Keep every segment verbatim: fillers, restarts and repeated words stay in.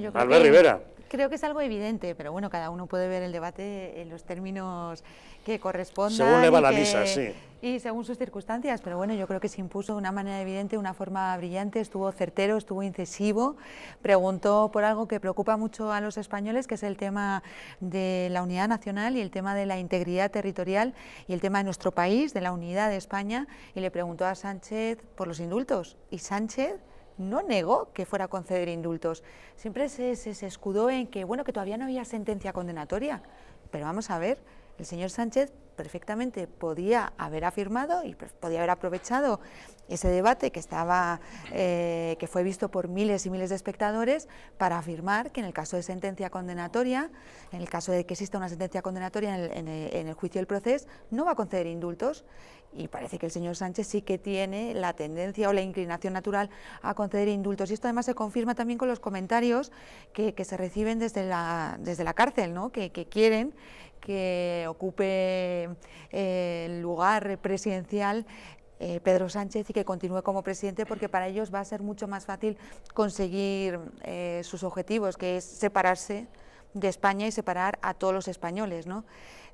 Yo creo Albert que, Rivera. Creo que es algo evidente, pero bueno, cada uno puede ver el debate en los términos que correspondan. Según Eva Lalisa, sí. Y según sus circunstancias, pero bueno, yo creo que se impuso de una manera evidente, una forma brillante, estuvo certero, estuvo incisivo, preguntó por algo que preocupa mucho a los españoles, que es el tema de la unidad nacional y el tema de la integridad territorial y el tema de nuestro país, de la unidad de España, y le preguntó a Sánchez por los indultos, y Sánchez no negó que fuera a conceder indultos. Siempre se, se, se escudó en que, bueno, que todavía no había sentencia condenatoria, pero vamos a ver, el señor Sánchez perfectamente podía haber afirmado y podía haber aprovechado ese debate que estaba, eh, que fue visto por miles y miles de espectadores, para afirmar que en el caso de sentencia condenatoria, en el caso de que exista una sentencia condenatoria en el, en el, en el juicio del proceso, no va a conceder indultos. Y parece que el señor Sánchez sí que tiene la tendencia o la inclinación natural a conceder indultos. Y esto además se confirma también con los comentarios que, que se reciben desde la, desde la cárcel, ¿no? que, que quieren que ocupe eh, el lugar presidencial eh, Pedro Sánchez y que continúe como presidente, porque para ellos va a ser mucho más fácil conseguir eh, sus objetivos, que es separarse de España y separar a todos los españoles, ¿no?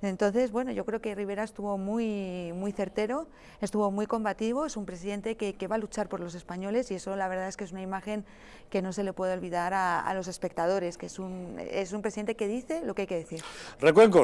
Entonces, bueno, yo creo que Rivera estuvo muy, muy certero, estuvo muy combativo, es un presidente que, que va a luchar por los españoles, y eso la verdad es que es una imagen que no se le puede olvidar a, a los espectadores, que es un, es un presidente que dice lo que hay que decir. Recuencos.